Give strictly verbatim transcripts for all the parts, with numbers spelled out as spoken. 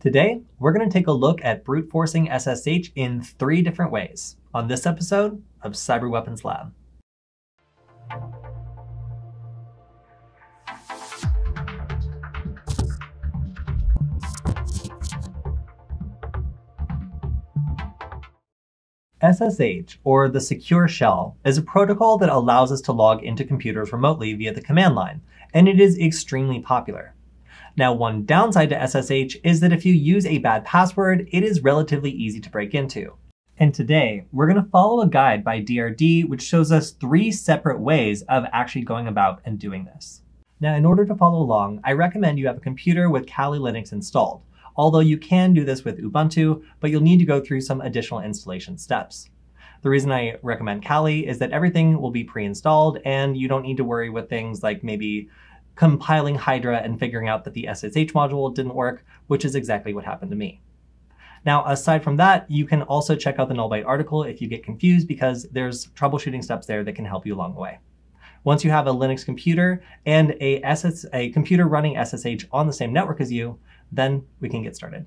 Today, we're going to take a look at brute forcing S S H in three different ways on this episode of Cyber Weapons Lab. S S H, or the secure shell, is a protocol that allows us to log into computers remotely via the command line, and it is extremely popular. Now, one downside to S S H is that if you use a bad password, it is relatively easy to break into. And today, we're going to follow a guide by D R D, which shows us three separate ways of actually going about and doing this. Now, in order to follow along, I recommend you have a computer with Kali Linux installed, although you can do this with Ubuntu, but you'll need to go through some additional installation steps. The reason I recommend Kali is that everything will be pre-installed and you don't need to worry with things like maybe compiling Hydra and figuring out that the S S H module didn't work, which is exactly what happened to me. Now, aside from that, you can also check out the Null Byte article if you get confused, because there's troubleshooting steps there that can help you along the way. Once you have a Linux computer and a, S S, a computer running S S H on the same network as you, then we can get started.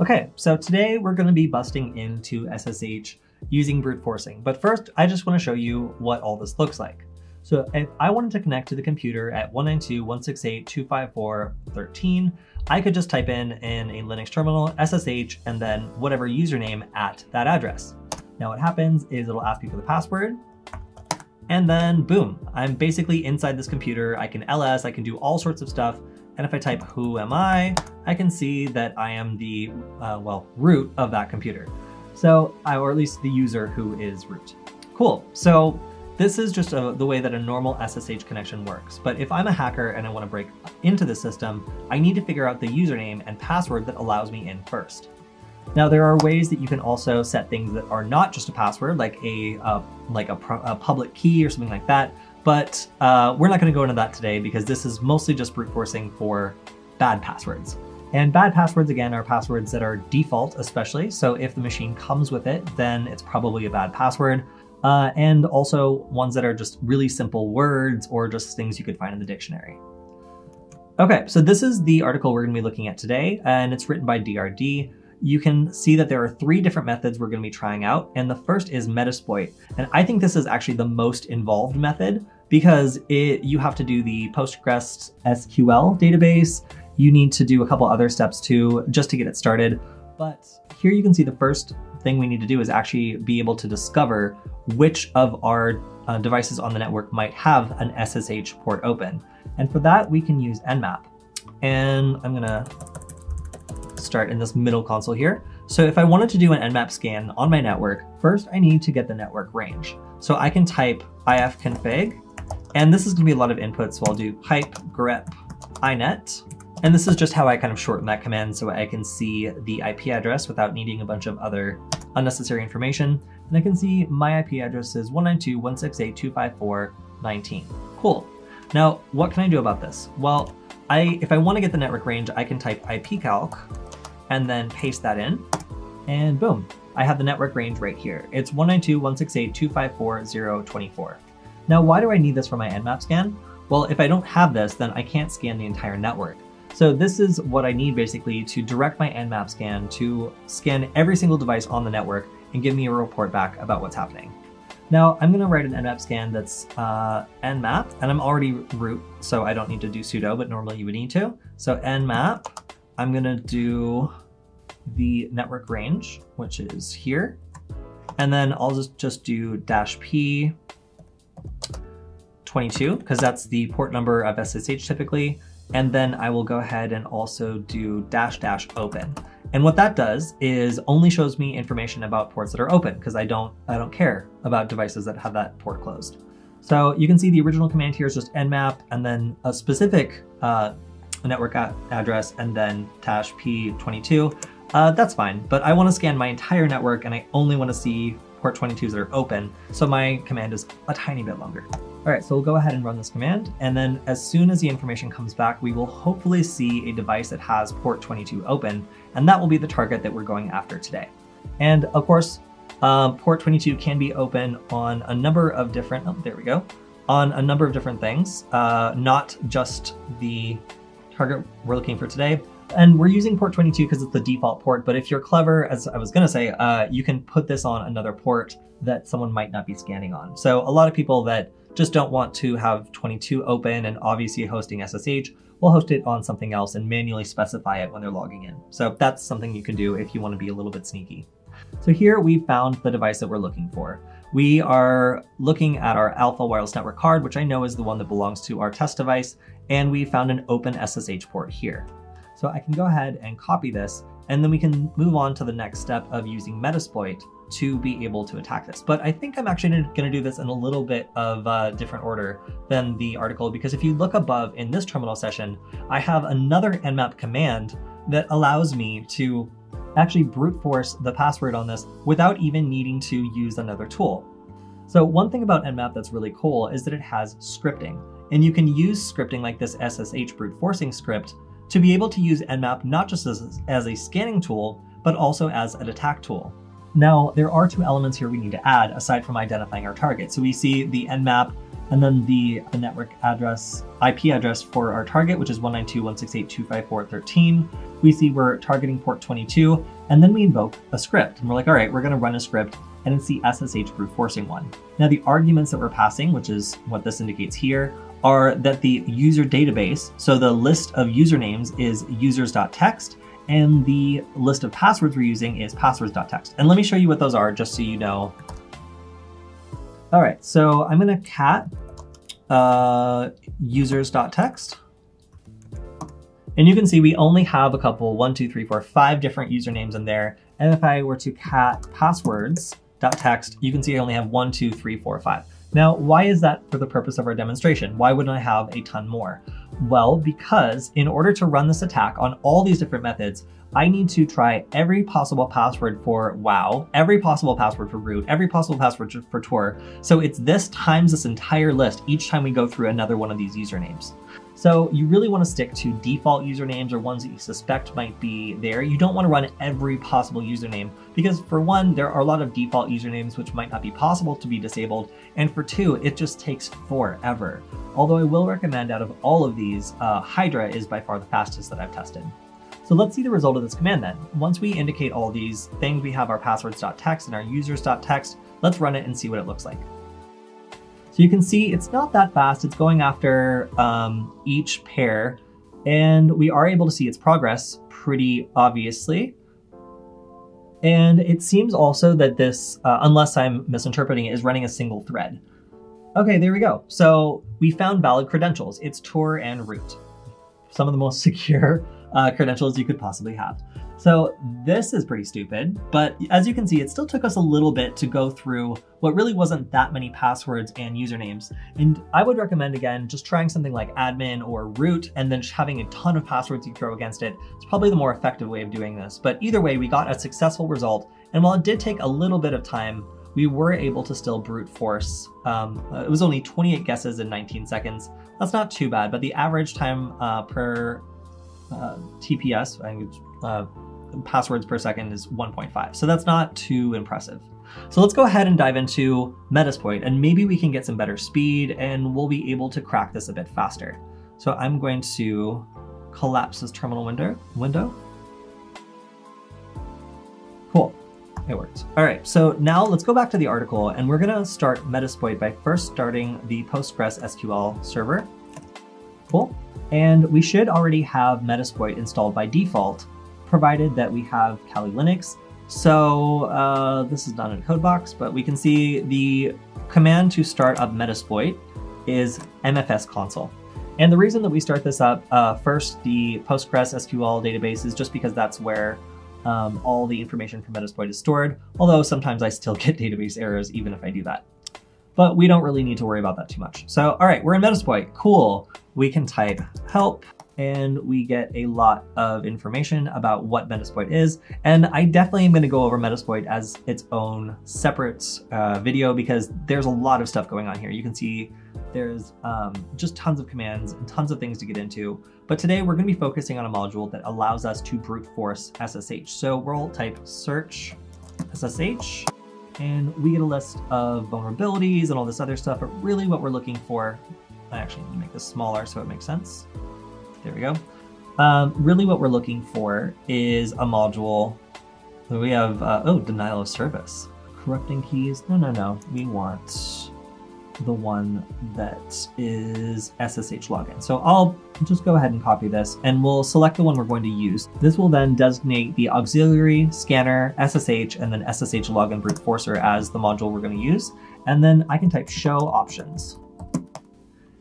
Okay, so today we're going to be busting into S S H using brute forcing. But first, I just want to show you what all this looks like. So if I wanted to connect to the computer at one nine two dot one six eight dot two five four dot one three, I could just type in in a Linux terminal S S H and then whatever username at that address. Now what happens is it'll ask me for the password. And then boom, I'm basically inside this computer. I can L S, I can do all sorts of stuff. And if I type, who am I, I can see that I am the, uh, well, root of that computer. So, or at least the user who is root. Cool. So this is just a, the way that a normal S S H connection works. But if I'm a hacker and I want to break into the system, I need to figure out the username and password that allows me in first. Now, there are ways that you can also set things that are not just a password, like a uh, like a, pro a public key or something like that. But uh, we're not going to go into that today, because this is mostly just brute forcing for bad passwords. And bad passwords, again, are passwords that are default, especially. So if the machine comes with it, then it's probably a bad password. Uh, and also ones that are just really simple words or just things you could find in the dictionary. Okay, so this is the article we're going to be looking at today, and it's written by D R D. You can see that there are three different methods we're going to be trying out. And the first is Metasploit. And I think this is actually the most involved method, because it, you have to do the Postgres S Q L database. You need to do a couple other steps too, just to get it started. But here you can see the first thing we need to do is actually be able to discover which of our uh, devices on the network might have an S S H port open. And for that, we can use Nmap. And I'm going to start in this middle console here. So if I wanted to do an Nmap scan on my network, first I need to get the network range. So I can type ifconfig, and this is going to be a lot of input. So I'll do pipe grep inet. And this is just how I kind of shorten that command so I can see the I P address without needing a bunch of other unnecessary information. And I can see my I P address is one nine two dot one six eight dot two five four dot one nine. Cool. Now, what can I do about this? Well, I if I want to get the network range, I can type ipcalc and then paste that in, and boom, I have the network range right here. It's one nine two dot one six eight dot two five four dot zero two four. Now, why do I need this for my Nmap scan? Well, if I don't have this, then I can't scan the entire network. So this is what I need basically to direct my Nmap scan to scan every single device on the network and give me a report back about what's happening. Now, I'm gonna write an Nmap scan that's uh, Nmap, and I'm already root, so I don't need to do sudo, but normally you would need to. So Nmap, I'm gonna do the network range, which is here. And then I'll just, just do dash P twenty-two, because that's the port number of S S H typically. And then I will go ahead and also do dash dash open. And what that does is only shows me information about ports that are open, because I don't, I don't care about devices that have that port closed. So you can see the original command here is just Nmap and then a specific uh, network address and then dash P twenty-two. Uh, that's fine, but I want to scan my entire network and I only want to see port twenty-twos that are open. So my command is a tiny bit longer. All right, so we'll go ahead and run this command. And then as soon as the information comes back, we will hopefully see a device that has port twenty-two open, and that will be the target that we're going after today. And of course, uh, port twenty-two can be open on a number of different, oh, there we go, on a number of different things, uh, not just the target we're looking for today, And we're using port twenty-two because it's the default port, but if you're clever, as I was gonna say, uh, you can put this on another port that someone might not be scanning on. So a lot of people that just don't want to have twenty-two open and obviously hosting S S H will host it on something else and manually specify it when they're logging in. So that's something you can do if you wanna be a little bit sneaky. So here we found the device that we're looking for. We are looking at our Alpha Wireless Network card, which I know is the one that belongs to our test device, and we found an open S S H port here. So I can go ahead and copy this, and then we can move on to the next step of using Metasploit to be able to attack this. But I think I'm actually gonna do this in a little bit of a different order than the article, because if you look above in this terminal session, I have another Nmap command that allows me to actually brute force the password on this without even needing to use another tool. So one thing about Nmap that's really cool is that it has scripting, and you can use scripting like this S S H brute forcing script to be able to use Nmap not just as, as a scanning tool, but also as an attack tool. Now, there are two elements here we need to add aside from identifying our target. So we see the Nmap and then the network address, I P address for our target, which is one nine two dot one six eight dot two five four dot one three. We see we're targeting port twenty-two, and then we invoke a script. And we're like, all right, we're gonna run a script, and it's the S S H brute forcing one. Now the arguments that we're passing, which is what this indicates here, are that the user database, so the list of usernames is users dot text, and the list of passwords we're using is passwords dot text. And let me show you what those are, just so you know. All right, so I'm gonna cat uh, users dot text. And you can see we only have a couple, one, two, three, four, five different usernames in there. And if I were to cat passwords dot text, you can see I only have one, two, three, four, five. Now, why is that for the purpose of our demonstration? Why wouldn't I have a ton more? Well, because in order to run this attack on all these different methods, I need to try every possible password for wow, every possible password for root, every possible password for Tor. So it's this times this entire list each time we go through another one of these usernames. So you really want to stick to default usernames or ones that you suspect might be there. You don't want to run every possible username because for one, there are a lot of default usernames which might not be possible to be disabled. And for two, it just takes forever. Although I will recommend out of all of these, uh, Hydra is by far the fastest that I've tested. So let's see the result of this command then. Once we indicate all these things, we have our passwords dot text and our users dot text. Let's run it and see what it looks like. So you can see it's not that fast. It's going after um, each pair, and we are able to see its progress pretty obviously. And it seems also that this, uh, unless I'm misinterpreting it, is running a single thread. Okay, there we go. So we found valid credentials. It's Tor and root. Some of the most secure uh, credentials you could possibly have. So this is pretty stupid, but as you can see, it still took us a little bit to go through what really wasn't that many passwords and usernames. And I would recommend, again, just trying something like admin or root, and then just having a ton of passwords you throw against it. It's probably the more effective way of doing this. But either way, we got a successful result. And while it did take a little bit of time, we were able to still brute force. Um, it was only twenty-eight guesses in nineteen seconds. That's not too bad, but the average time uh, per uh, T P S, I mean, uh, passwords per second is one point five. So that's not too impressive. So let's go ahead and dive into Metasploit, and maybe we can get some better speed and we'll be able to crack this a bit faster. So I'm going to collapse this terminal window. window. Cool, it worked. All right, so now let's go back to the article, and we're gonna start Metasploit by first starting the Postgres S Q L server. Cool, and we should already have Metasploit installed by default, provided that we have Kali Linux. So uh, this is not in a code box, but we can see the command to start up Metasploit is M F S console. And the reason that we start this up uh, first, the Postgres S Q L database, is just because that's where um, all the information from Metasploit is stored. Although sometimes I still get database errors even if I do that. But we don't really need to worry about that too much. So, all right, we're in Metasploit, cool. We can type help, and we get a lot of information about what Metasploit is. And I definitely am gonna go over Metasploit as its own separate uh, video, because there's a lot of stuff going on here. You can see there's um, just tons of commands and tons of things to get into. But today we're gonna be focusing on a module that allows us to brute force S S H. So we'll type search S S H, and we get a list of vulnerabilities and all this other stuff. But really what we're looking for, I actually need to make this smaller so it makes sense. There we go. Um, really what we're looking for is a module. We have, uh, oh, denial of service. Corrupting keys, no, no, no. We want the one that is S S H login. So I'll just go ahead and copy this and we'll select the one we're going to use. This will then designate the auxiliary, scanner, S S H, and then S S H login brute forcer as the module we're going to use. And then I can type show options.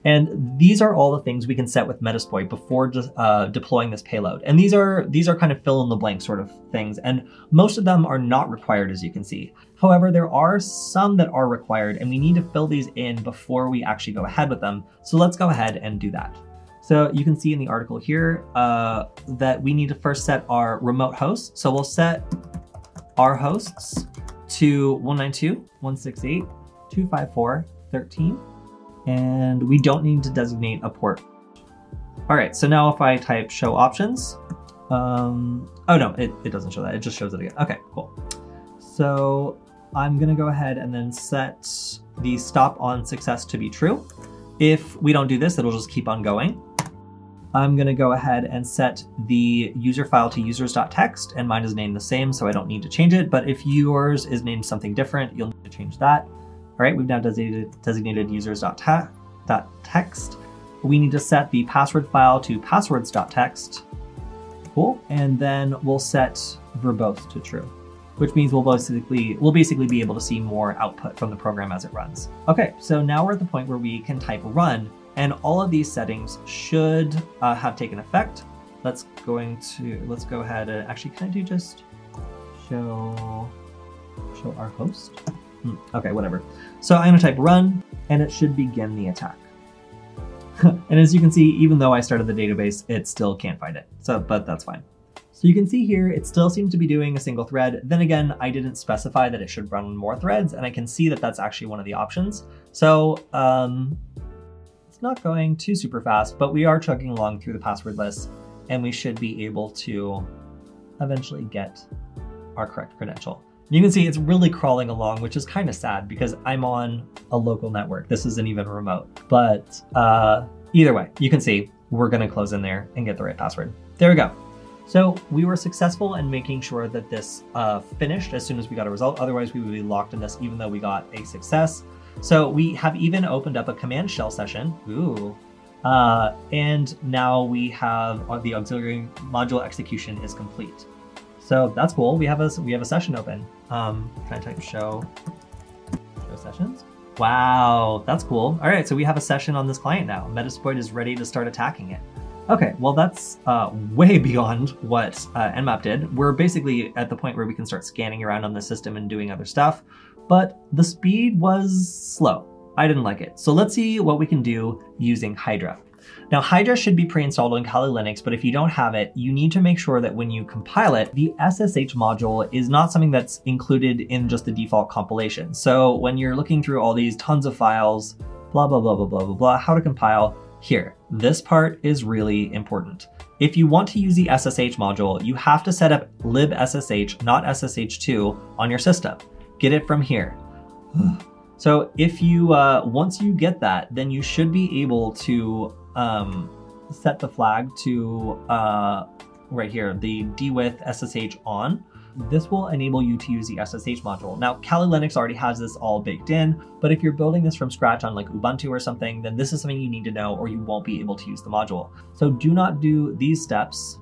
And these are all the things we can set with Metasploit before just uh, deploying this payload. And these are these are kind of fill in the blank sort of things. And most of them are not required, as you can see. However, there are some that are required and we need to fill these in before we actually go ahead with them. So let's go ahead and do that. So you can see in the article here uh, that we need to first set our remote hosts. So we'll set our hosts to one ninety-two dot one sixty-eight dot two fifty-four dot thirteen. And we don't need to designate a port. All right, so now if I type show options, um, oh no, it, it doesn't show that, it just shows it again. Okay, cool. So I'm gonna go ahead and then set the stop on success to be true. If we don't do this, it'll just keep on going. I'm gonna go ahead and set the user file to users dot text, and mine is named the same, so I don't need to change it, but if yours is named something different, you'll need to change that. All right, we've now designated, designated users dot text. We need to set the password file to passwords dot text. Cool, and then we'll set verbose to true, which means we'll basically, we'll basically be able to see more output from the program as it runs. Okay, so now we're at the point where we can type run, and all of these settings should uh, have taken effect. Let's going to, let's go ahead and actually, can I do just show, show our host? Okay, whatever. So I'm gonna type run and it should begin the attack. And as you can see, even though I started the database, it still can't find it. So, but that's fine. So you can see here, it still seems to be doing a single thread. Then again, I didn't specify that it should run more threads and I can see that that's actually one of the options. So um, it's not going too super fast, but we are chugging along through the password list and we should be able to eventually get our correct credential. You can see it's really crawling along, which is kind of sad because I'm on a local network. This isn't even remote, but uh, either way, you can see we're gonna close in there and get the right password. There we go. So we were successful in making sure that this uh, finished as soon as we got a result. Otherwise we would be locked in this even though we got a success. So we have even opened up a command shell session. Ooh. Uh, and now we have the auxiliary module execution is complete. So that's cool. We have a we have a session open. Um, can I type show show sessions? Wow, that's cool. All right, so we have a session on this client now. Metasploit is ready to start attacking it. Okay, well that's uh, way beyond what uh, Nmap did. We're basically at the point where we can start scanning around on the system and doing other stuff, but the speed was slow. I didn't like it. So let's see what we can do using Hydra. Now, Hydra should be pre-installed on Kali Linux, but if you don't have it, you need to make sure that when you compile it, the S S H module is not something that's included in just the default compilation. So when you're looking through all these tons of files, blah, blah, blah, blah, blah, blah, blah, how to compile, here, this part is really important. If you want to use the S S H module, you have to set up libssh, not S S H two, on your system. Get it from here. So if you, uh, once you get that, then you should be able to um, set the flag to uh, right here, the dwith S S H on. This will enable you to use the S S H module. Now, Kali Linux already has this all baked in, but if you're building this from scratch on like Ubuntu or something, then this is something you need to know or you won't be able to use the module. So do not do these steps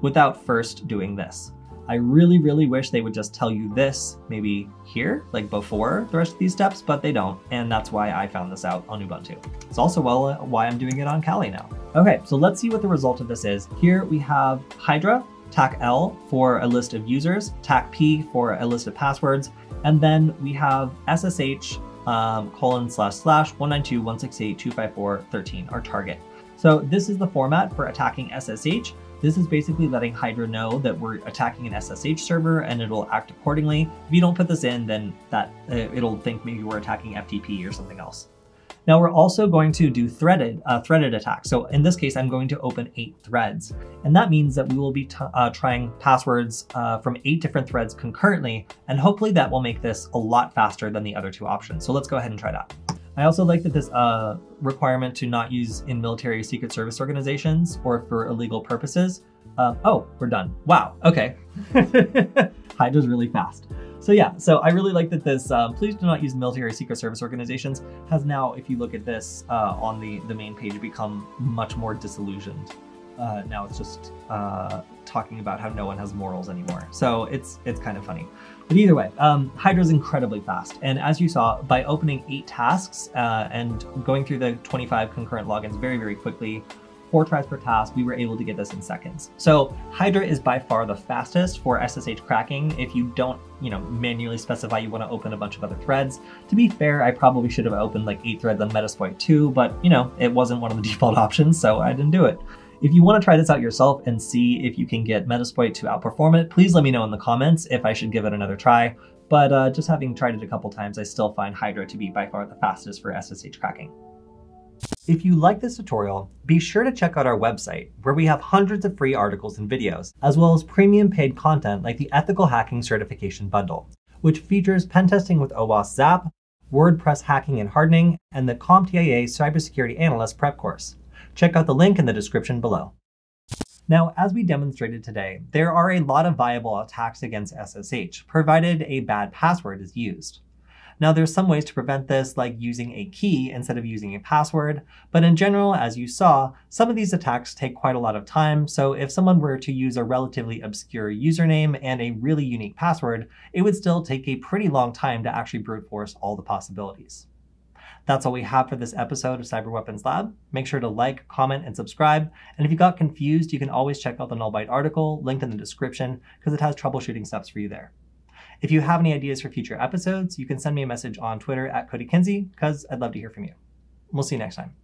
without first doing this. I really, really wish they would just tell you this maybe here, like before the rest of these steps, but they don't. And that's why I found this out on Ubuntu. It's also well why I'm doing it on Kali now. Okay, so let's see what the result of this is. Here we have Hydra, tac L for a list of users, tac P for a list of passwords, and then we have S S H um, colon slash slash one ninety-two dot one sixty-eight dot two fifty-four dot thirteen, our target. So this is the format for attacking S S H. This is basically letting Hydra know that we're attacking an S S H server and it'll act accordingly. If you don't put this in, then that uh, it'll think maybe we're attacking F T P or something else. Now we're also going to do threaded uh, threaded attacks. So in this case, I'm going to open eight threads. And that means that we will be uh, trying passwords uh, from eight different threads concurrently. And hopefully that will make this a lot faster than the other two options. So let's go ahead and try that. I also like that this uh, requirement to not use in military secret service organizations or for illegal purposes. Um, oh, we're done. Wow, okay. Hydra's really fast. So yeah, so I really like that this uh, please do not use military secret service organizations has now, if you look at this uh, on the, the main page, become much more disillusioned. Uh, now it's just uh, talking about how no one has morals anymore. So it's it's kind of funny. But either way, um, Hydra is incredibly fast. And as you saw, by opening eight tasks uh, and going through the twenty-five concurrent logins very, very quickly, four tries per task, we were able to get this in seconds. So Hydra is by far the fastest for S S H cracking if you don't, you know, manually specify you want to open a bunch of other threads. To be fair, I probably should have opened like eight threads on Metasploit too, but you know, it wasn't one of the default options, so I didn't do it. If you want to try this out yourself and see if you can get Metasploit to outperform it, please let me know in the comments if I should give it another try. But uh, just having tried it a couple times, I still find Hydra to be by far the fastest for S S H cracking. If you like this tutorial, be sure to check out our website, where we have hundreds of free articles and videos, as well as premium paid content like the Ethical Hacking Certification Bundle, which features pen testing with OWASP Zap, WordPress hacking and hardening, and the CompTIA Cybersecurity Analyst Prep Course. Check out the link in the description below. Now, as we demonstrated today, there are a lot of viable attacks against S S H, provided a bad password is used. Now, there's some ways to prevent this, like using a key instead of using a password, but in general, as you saw, some of these attacks take quite a lot of time, so if someone were to use a relatively obscure username and a really unique password, it would still take a pretty long time to actually brute force all the possibilities. That's all we have for this episode of Cyber Weapons Lab. Make sure to like, comment, and subscribe. And if you got confused, you can always check out the Null Byte article linked in the description because it has troubleshooting steps for you there. If you have any ideas for future episodes, you can send me a message on Twitter at Cody Kinsey because I'd love to hear from you. We'll see you next time.